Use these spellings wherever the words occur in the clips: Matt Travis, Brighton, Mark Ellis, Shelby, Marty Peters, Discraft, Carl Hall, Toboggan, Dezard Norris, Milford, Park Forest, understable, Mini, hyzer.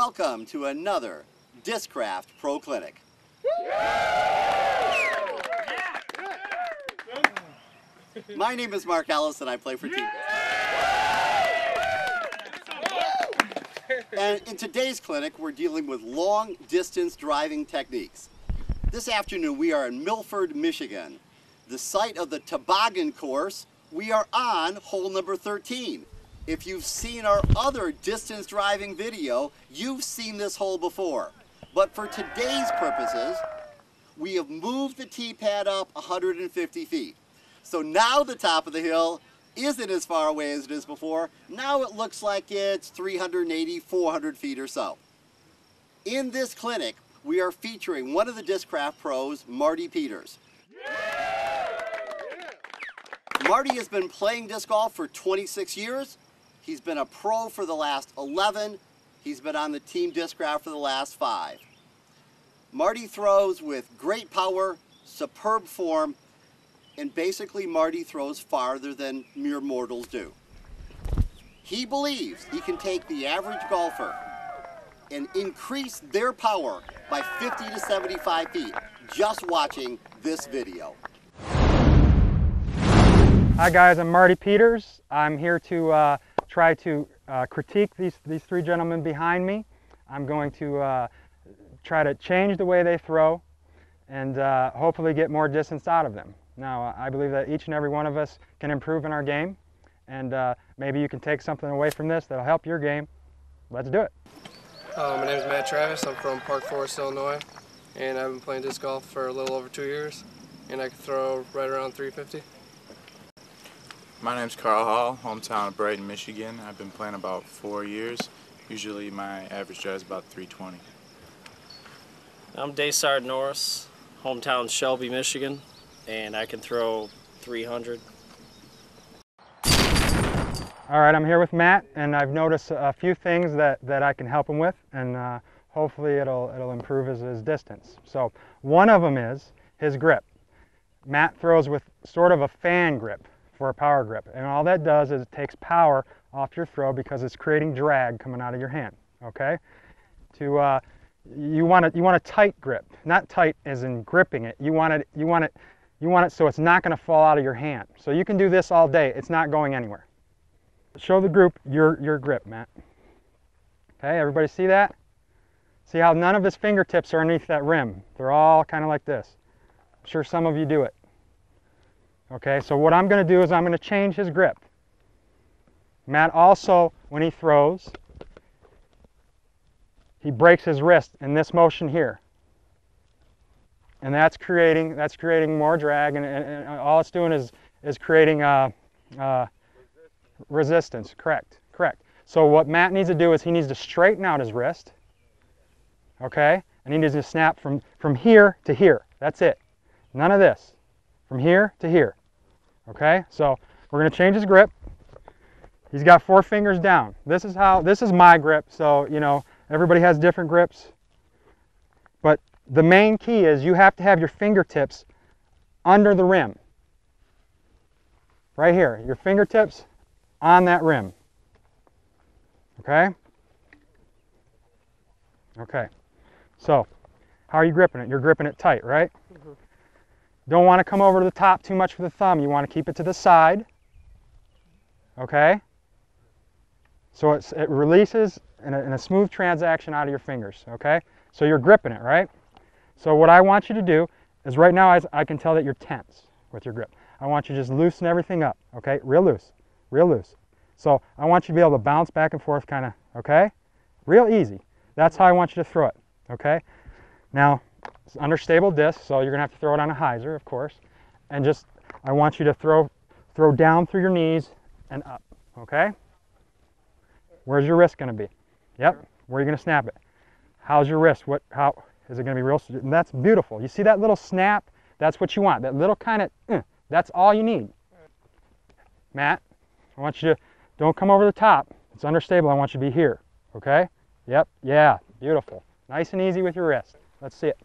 Welcome to another Discraft Pro Clinic. My name is Mark Ellis and I play for Team Discraft. And in today's clinic, we're dealing with long distance driving techniques. This afternoon, we are in Milford, Michigan, the site of the Toboggan course. We are on hole number 13. If you've seen our other distance driving video, you've seen this hole before. But for today's purposes, we have moved the tee pad up 150 feet. So now the top of the hill isn't as far away as it is before. Now it looks like it's 380, 400 feet or so. In this clinic, we are featuring one of the Discraft pros, Marty Peters. Marty has been playing disc golf for 26 years. He's been a pro for the last 11. He's been on the team Discraft for the last 5. Marty throws with great power, superb form, and basically Marty throws farther than mere mortals do. He believes he can take the average golfer and increase their power by 50 to 75 feet just watching this video. Hi guys, I'm Marty Peters. I'm here to try to critique these three gentlemen behind me. I'm going to try to change the way they throw and hopefully get more distance out of them. Now, I believe that each and every one of us can improve in our game, and maybe you can take something away from this that'll help your game. Let's do it. My name is Matt Travis. I'm from Park Forest, Illinois, and I've been playing disc golf for a little over 2 years, and I can throw right around 350. My name's Carl Hall, hometown of Brighton, Michigan. I've been playing about 4 years. Usually my average drive is about 320. I'm Dezard Norris, hometown Shelby, Michigan, and I can throw 300. All right, I'm here with Matt, and I've noticed a few things that I can help him with, and hopefully it'll improve his distance. So one of them is his grip. Matt throws with sort of a fan grip for a power grip, and all that does is it takes power off your throw because it's creating drag coming out of your hand. Okay, you want a tight grip, not tight as in gripping it. You want it so it's not going to fall out of your hand. So you can do this all day; it's not going anywhere. Show the group your grip, Matt. Okay, everybody see that? See how none of his fingertips are underneath that rim? They're all kind of like this. I'm sure some of you do it. Okay, so what I'm going to do is I'm going to change his grip. Matt also, when he throws, he breaks his wrist in this motion here. And that's creating more drag, and all it's doing is creating resistance. Correct. So what Matt needs to do is he needs to straighten out his wrist, okay? And he needs to snap from here to here. That's it. None of this. From here to here. Okay, so we're going to change his grip. He's got 4 fingers down. This is my grip, so you know everybody has different grips. But the main key is you have to have your fingertips under the rim. Right here, your fingertips on that rim. Okay? Okay. So, how are you gripping it? You're gripping it tight, right? Mm-hmm. Don't want to come over to the top too much with the thumb. You want to keep it to the side, okay? So it releases in a smooth transaction out of your fingers, okay? So you're gripping it, right? So what I want you to do is right now I can tell that you're tense with your grip. I want you to just loosen everything up, okay? Real loose, real loose. So I want you to be able to bounce back and forth kind of, okay? Real easy. That's how I want you to throw it, okay? Now, it's under stable disc, so you're going to have to throw it on a hyzer, of course. And just, I want you to throw down through your knees and up, okay? Where's your wrist going to be? Yep, where are you going to snap it? How's your wrist? How is it going to be real? And that's beautiful. You see that little snap? That's what you want. That little kind of, that's all you need. Matt, I want you to, don't come over the top. It's under stable. I want you to be here, okay? Yep, yeah, beautiful. Nice and easy with your wrist. Let's see it.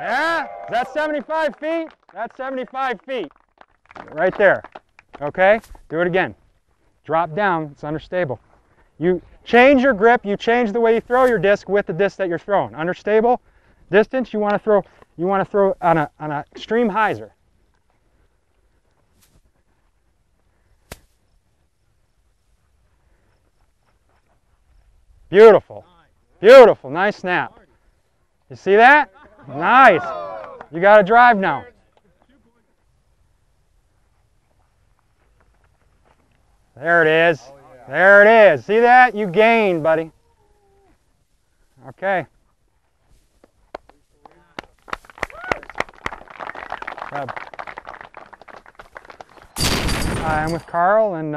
Yeah, that's 75 feet. That's 75 feet. Right there. okay? Do it again. Drop down, it's understable. You change your grip, you change the way you throw your disc with the disc that you're throwing. Understable, distance, you want to throw on an extreme hyzer. Beautiful, beautiful, nice snap. You see that? Nice. You got to drive now. There it is. There it is. See that? You gain, buddy. Okay. I'm with Carl, and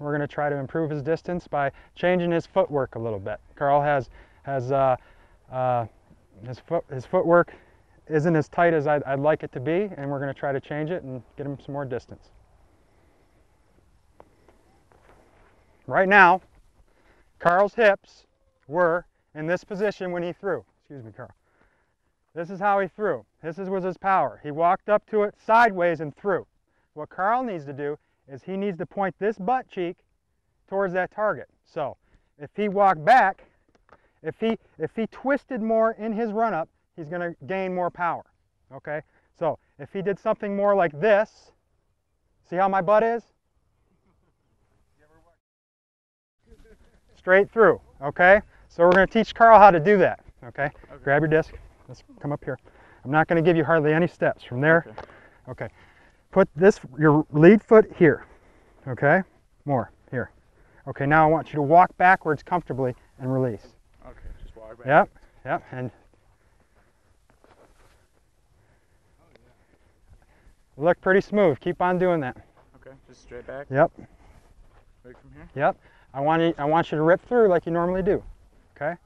we're going to try to improve his distance by changing his footwork a little bit. Carl his footwork isn't as tight as I'd like it to be, and we're going to try to change it and get him some more distance. Right now, Carl's hips were in this position when he threw. Excuse me, Carl. This is how he threw. This was his power. He walked up to it sideways and threw. What Carl needs to do is he needs to point this butt cheek towards that target. So if he walked back, if he twisted more in his run-up, he's going to gain more power, okay? So if he did something more like this, see how my butt is? Straight through, okay? So we're going to teach Carl how to do that, okay? Okay. Grab your disc. Let's come up here. I'm not going to give you hardly any steps. From there, okay. Put your lead foot here, okay? More, here. Okay, now I want you to walk backwards comfortably and release. Okay, just walk back. Yep, yep, and look pretty smooth. Keep on doing that. Okay, just straight back? Yep. Right from here? Yep. I want you to rip through like you normally do, okay?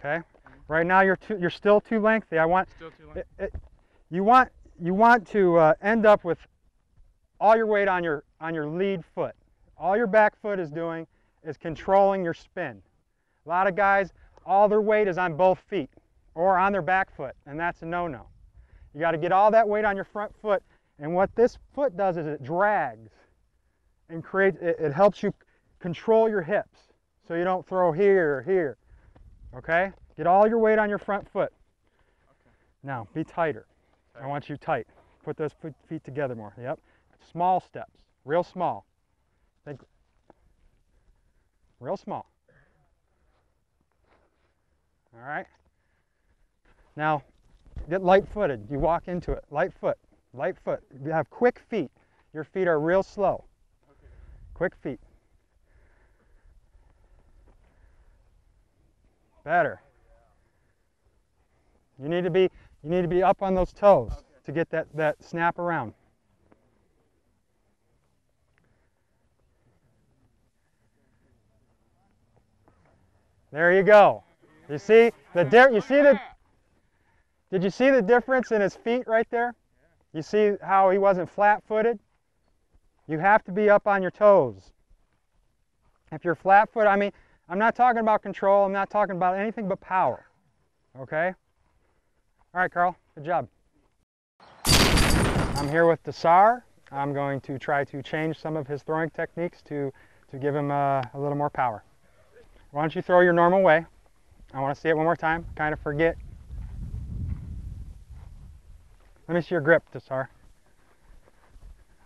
Okay. Right now you're still too lengthy. You want to end up with all your weight on your lead foot. All your back foot is doing is controlling your spin. A lot of guys, all their weight is on both feet or on their back foot, and that's a no-no. You got to get all that weight on your front foot, and what this foot does is it drags and creates. It helps you control your hips so you don't throw here or here. Okay? Get all your weight on your front foot. Okay. Now, be tighter. Tight. I want you tight. Put those feet together more. Yep. Small steps. Real small. Think. Real small. All right? Now, get light-footed. You walk into it. Light foot. Light foot. You have quick feet. Your feet are real slow. Okay. Quick feet. Better. You need to be up on those toes to get that snap around. There you go. Did you see the difference in his feet right there? You see how he wasn't flat-footed? You have to be up on your toes. If you're flat-footed, I mean, I'm not talking about control, I'm not talking about anything but power, okay? All right, Carl, good job. I'm here with Dezard. I'm going to try to change some of his throwing techniques to give him a little more power. Why don't you throw your normal way? I want to see it one more time, kind of forget. Let me see your grip, Dezard.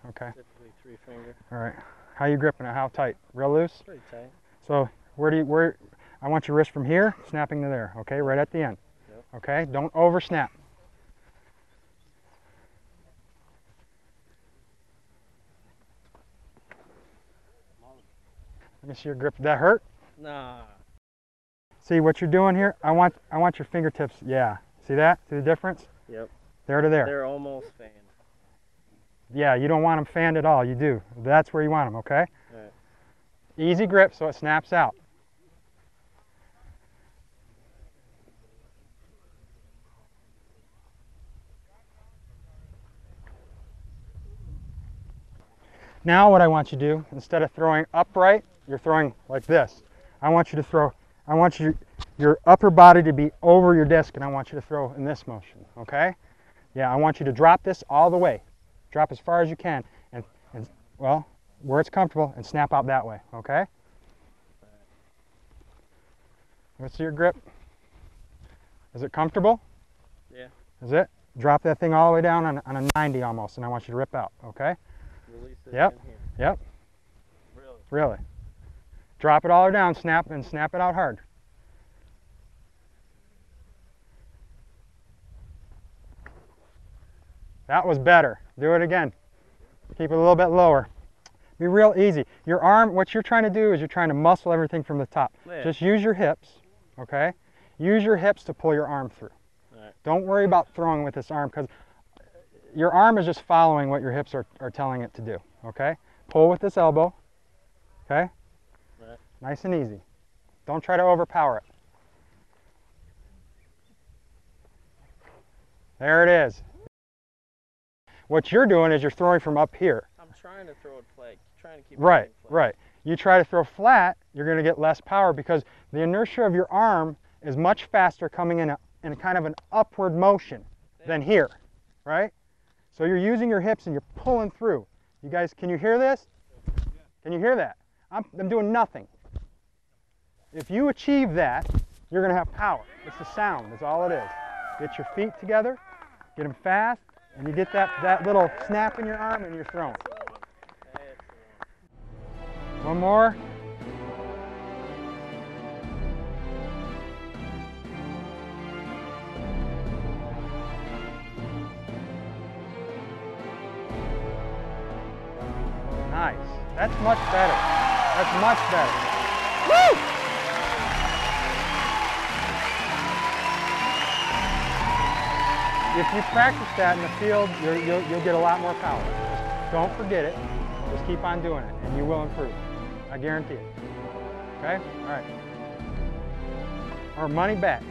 Okay. Typically 3-finger. All right, how are you gripping it? How tight? Real loose? Pretty tight. So. I want your wrist from here, snapping to there, okay, right at the end. Yep. Okay, don't over snap. Let me see your grip. Did that hurt? Nah. See what you're doing here? I want your fingertips, yeah. See that? See the difference? Yep. There to there. They're almost fanned. Yeah, you don't want them fanned at all, you do. That's where you want them, okay? All right. Easy grip so it snaps out. Now what I want you to do, instead of throwing upright, you're throwing like this. I want you to throw, I want you, your upper body to be over your disc, and I want you to throw in this motion, okay? Yeah, I want you to drop this all the way. Drop as far as you can, and well, where it's comfortable, and snap out that way, okay? What's your grip? Is it comfortable? Yeah. Is it? Drop that thing all the way down on a 90 almost, and I want you to rip out, okay? Release it. Yep. In here. Yep. Really? Really. Drop it all the way down, snap, and snap it out hard. That was better. Do it again. Keep it a little bit lower. Be real easy. Your arm, what you're trying to do is you're trying to muscle everything from the top. Yeah. Just use your hips, okay? Use your hips to pull your arm through. Right. Don't worry about throwing with this arm, because your arm is just following what your hips are telling it to do, okay? Pull with this elbow, okay? Right. Nice and easy. Don't try to overpower it. There it is. What you're doing is you're throwing from up here. I'm trying to throw it flat. Trying to keep it flat. Right. You try to throw flat, you're going to get less power because the inertia of your arm is much faster coming in kind of an upward motion than here, right? So you're using your hips and you're pulling through. You guys, can you hear this? Can you hear that? I'm doing nothing. If you achieve that, you're going to have power. It's the sound. That's all it is. Get your feet together. Get them fast. And you get that little snap in your arm and you're throwing. One more. Nice. That's much better. That's much better. Woo! If you practice that in the field, you'll get a lot more power. Just don't forget it. Just keep on doing it, and you will improve. I guarantee it. Okay? All right. Or money back.